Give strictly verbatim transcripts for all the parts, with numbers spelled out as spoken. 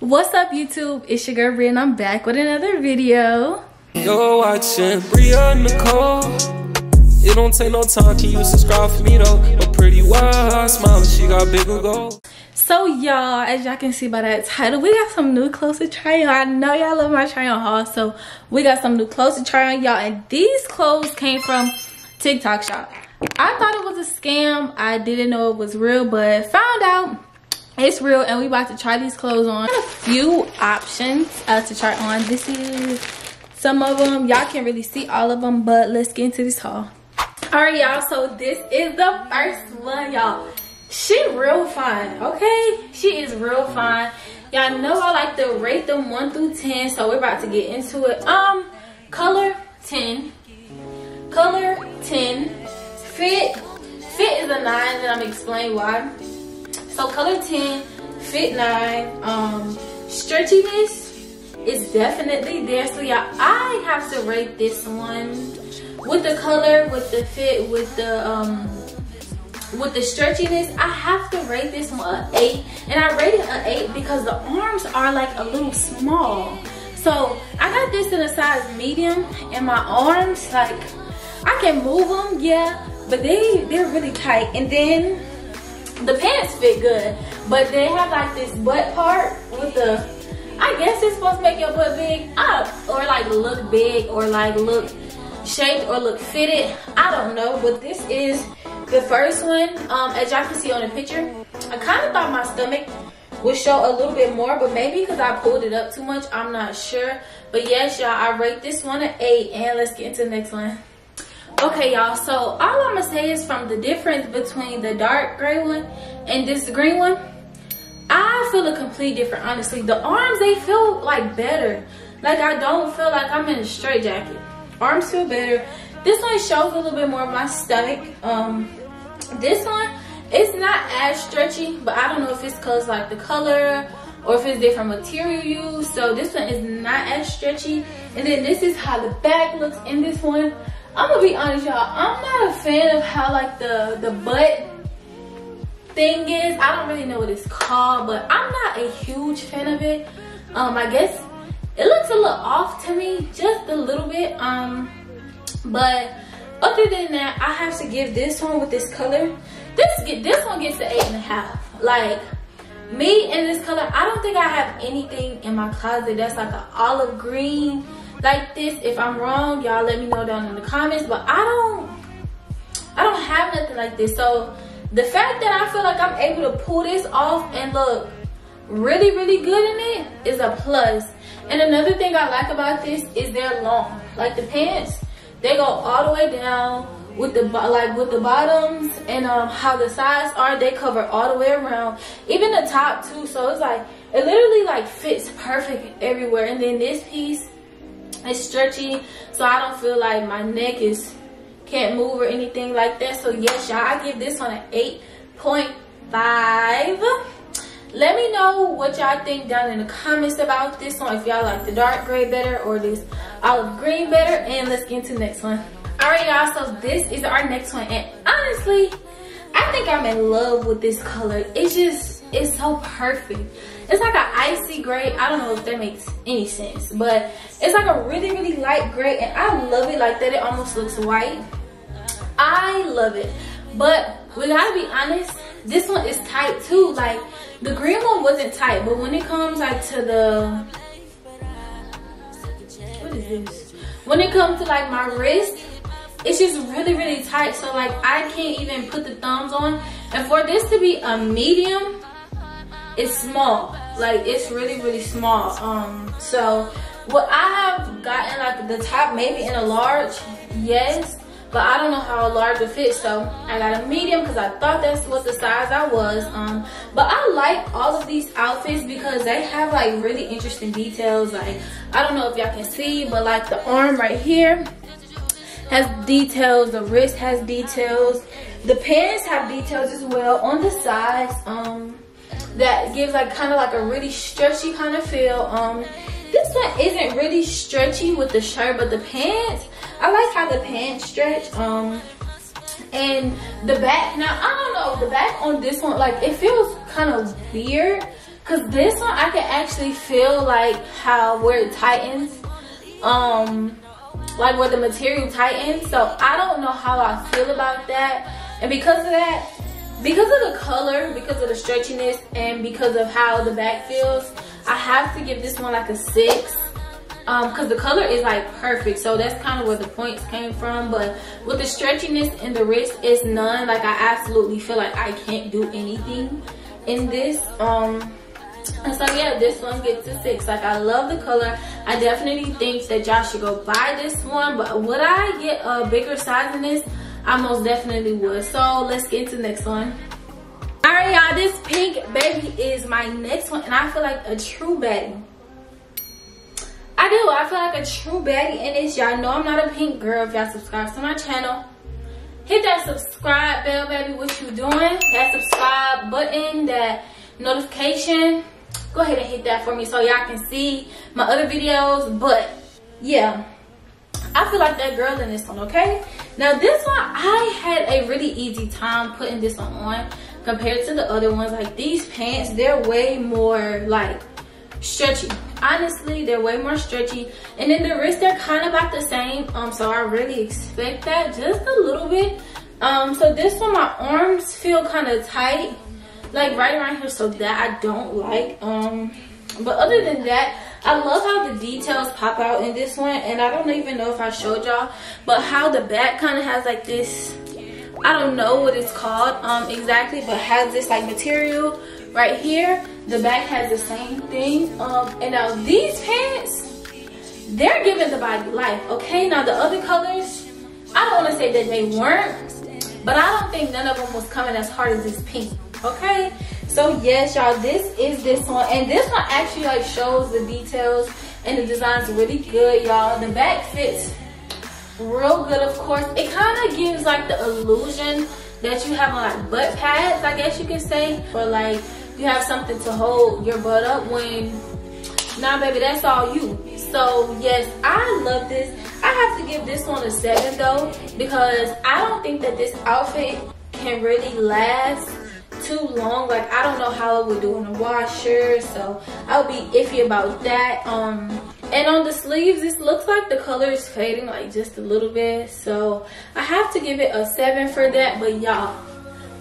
What's up, YouTube? It's your girl Bria, and I'm back with another video. You're watching Bria Nicole. It don't take no time. Can you subscribe for me though? A pretty wild smile, she got big goals. So y'all, as y'all can see by that title, we got some new clothes to try on. I know y'all love my try on haul, so we got some new clothes to try on, y'all. And these clothes came from TikTok Shop. I thought it was a scam. I didn't know it was real, but found out it's real, and we about to try these clothes on. A few options uh, to try on. This is some of them. Y'all can't really see all of them, but let's get into this haul. All right, y'all, so this is the first one, y'all. She real fine, okay? She is real fine. Y'all know I like to rate them one through ten, so we're about to get into it. Um, color, ten. Color, ten. Fit, fit is a nine, and I'm gonna explain why. So color ten, fit nine, um, stretchiness is definitely there. So y'all, I have to rate this one with the color, with the fit, with the um, with the stretchiness. I have to rate this one an eight, and I rated an eight because the arms are like a little small. So I got this in a size medium, and my arms, like, I can move them, yeah, but they they're really tight. And then the pants fit good, but they have like this butt part with the, I guess it's supposed to make your butt big up, or like look big, or like look shaped, or look fitted. I don't know, but this is the first one. Um, as y'all can see on the picture, I kind of thought my stomach would show a little bit more, but maybe because I pulled it up too much, I'm not sure. But yes, y'all, I rate this one an eight, and let's get into the next one. Okay, y'all, so all I'm gonna say is from the difference between the dark gray one and this green one, I feel a complete different, honestly. The arms, they feel like better. Like, I don't feel like I'm in a straight jacket. Arms feel better. This one shows a little bit more of my stomach. Um, this one, it's not as stretchy, but I don't know if it's cause like the color or if it's different material used. So this one is not as stretchy. And then this is how the back looks in this one. I'm gonna be honest, y'all, I'm not a fan of how like the, the butt thing is. I don't really know what it's called, but I'm not a huge fan of it. Um, I guess it looks a little off to me, just a little bit. Um, but other than that, I have to give this one with this color. This get this one gets an eight and a half. Like, me in this color, I don't think I have anything in my closet that's like an olive green like this. If I'm wrong, y'all let me know down in the comments, but I don't I don't have nothing like this. So the fact that I feel like I'm able to pull this off and look really, really good in it is a plus. And another thing I like about this is they're long. Like, the pants, they go all the way down with the like with the bottoms, and um, how the sides are, they cover all the way around, even the top too. So it's like, it literally like fits perfect everywhere. And then this piece, it's stretchy, so I don't feel like my neck is can't move or anything like that. So yes, y'all, I give this one an eight point five. Let me know what y'all think down in the comments about this one, if y'all like the dark gray better or this olive green better. And let's get into the next one. All right, y'all, so this is our next one, and honestly, I think I'm in love with this color. It's just, it's so perfect. It's like an icy gray. I don't know if that makes any sense, but it's like a really, really light gray, and I love it like that. It almost looks white. I love it. But we gotta be honest, this one is tight too. Like, the green one wasn't tight, but when it comes like to the, what is this? When it comes to like my wrist, it's just really, really tight. So like, I can't even put the thumbs on. And for this to be a medium, it's small. Like, it's really, really small. Um so what I have gotten, like the top maybe in a large, yes, but I don't know how a large would fit, so I got a medium because I thought that's what the size I was. Um but I like all of these outfits because they have like really interesting details. Like, I don't know if y'all can see, but like the arm right here has details, the wrist has details, the pants have details as well on the sides. um That gives like kind of like a really stretchy kind of feel. Um, this one isn't really stretchy with the shirt, but the pants, I like how the pants stretch. Um, and the back, now I don't know, the back on this one, like, it feels kind of weird Cause this one I can actually feel like how where it tightens, um, like where the material tightens. So I don't know how I feel about that. And because of that, because of the color, because of the stretchiness, and because of how the back feels, I have to give this one like a six. Um, cause the color is like perfect. So that's kind of where the points came from. But with the stretchiness in the wrist, it's none. Like I absolutely feel like I can't do anything in this. Um, And so yeah, this one gets a six. Like I love the color. I definitely think that y'all should go buy this one. But would I get a bigger size in this? I most definitely would. So let's get to the next one. All right, y'all. This pink baby is my next one, and I feel like a true baddie. I do. I feel like a true baddie in this. Y'all know I'm not a pink girl. If y'all subscribe to my channel, hit that subscribe bell, baby. What you doing? That subscribe button. That notification. Go ahead and hit that for me so y'all can see my other videos. But yeah, I feel like that girl in this one, okay? Now this one, I had a really easy time putting this one on compared to the other ones. Like these pants, they're way more like stretchy. Honestly, they're way more stretchy. And then the wrists, they're kind of about the same. Um, so I really expect that just a little bit. Um, so this one, my arms feel kind of tight, like right around here, so that I don't like. Um but other than that, I love how the details pop out in this one. And I don't even know if I showed y'all, but how the back kind of has like this, I don't know what it's called um exactly, but has this like material right here. The back has the same thing. Um and now these pants, they're giving the body life, okay? Now the other colors, I don't want to say that they weren't, but I don't think none of them was coming as hard as this pink, okay? So yes, y'all, this is this one. And this one actually like shows the details, and the design's really good, y'all. The back fits real good. Of course, it kind of gives like the illusion that you have on like butt pads, I guess you can say, or like you have something to hold your butt up when nah, baby, that's all you. So yes, I love this. I have to give this one a seven though, because I don't think that this outfit can really last too long. Like I don't know how it would do in a washer, so I'll be iffy about that. Um and on the sleeves, this looks like the color is fading like just a little bit, so I have to give it a seven for that. But y'all,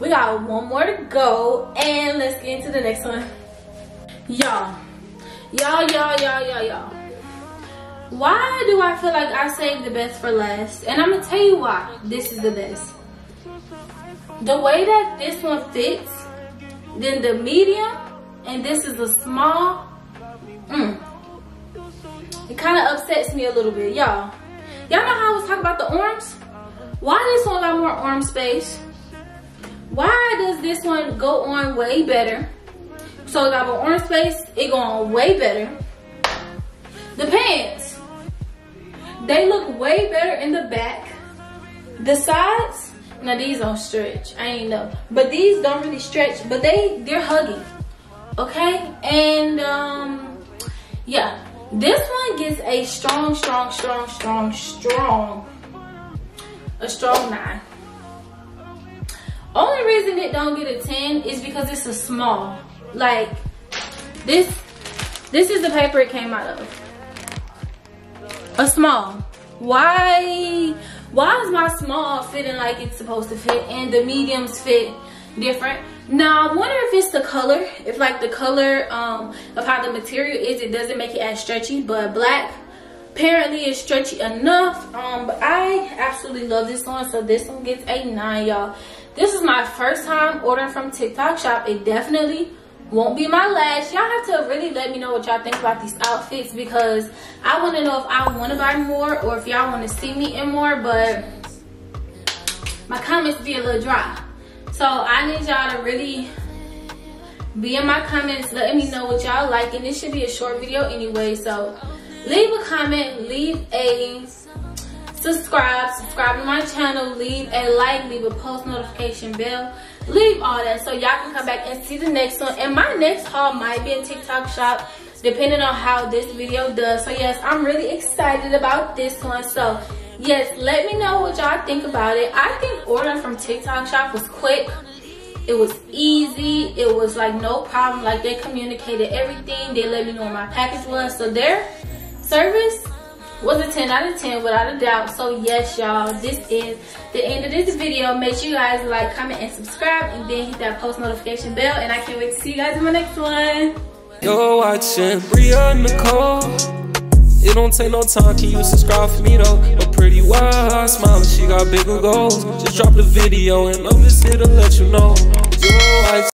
we got one more to go, and let's get into the next one. Y'all, y'all, y'all, y'all, y'all, y'all, why do I feel like I saved the best for last? And I'm gonna tell you why this is the best. The way that this one fits, then the medium, and this is a small, mm, it kind of upsets me a little bit, y'all. Y'all know how I was talking about the arms? Why this one got more arm space? Why does this one go on way better? So it got more arm space, it go on way better. The pants, they look way better in the back. The sides, now these don't stretch, I ain't know, but these don't really stretch, but they they're hugging, okay? And um yeah, this one gets a strong strong strong strong strong a strong nine. Only reason it don't get a ten is because it's a small. Like this this is the paper it came out of, a small. Why why is my small fitting like it's supposed to fit and the mediums fit different? Now I wonder if it's the color, if like the color um of how the material is, it doesn't make it as stretchy. But black apparently is stretchy enough. Um but I absolutely love this one, so this one gets a nine, y'all. This is my first time ordering from TikTok Shop. It definitely won't be my last. Y'all have to really let me know what y'all think about these outfits, because I want to know if I want to buy more or if y'all want to see me in more. But my comments be a little dry, so I need y'all to really be in my comments letting me know what y'all like. And this should be a short video anyway, so leave a comment, leave a subscribe subscribe to my channel, leave a like, leave a post notification bell, leave all that, so y'all can come back and see the next one. And my next haul might be a TikTok Shop, depending on how this video does. So yes, I'm really excited about this one. So yes, let me know what y'all think about it. I think ordering from TikTok Shop was quick, It was easy. It was like no problem. Like, they communicated everything. They let me know what my package was. So their service was a ten out of ten without a doubt. So yes, y'all, this is the end of this video. Make sure you guys like, comment, and subscribe, and then hit that post notification bell. And I can't wait to see you guys in my next one. You're watching Bria Nicole. It don't take no time, can you subscribe for me though? A pretty wild smiling, she got bigger goals. Just drop the video and I'm just here to let you know. You're watching.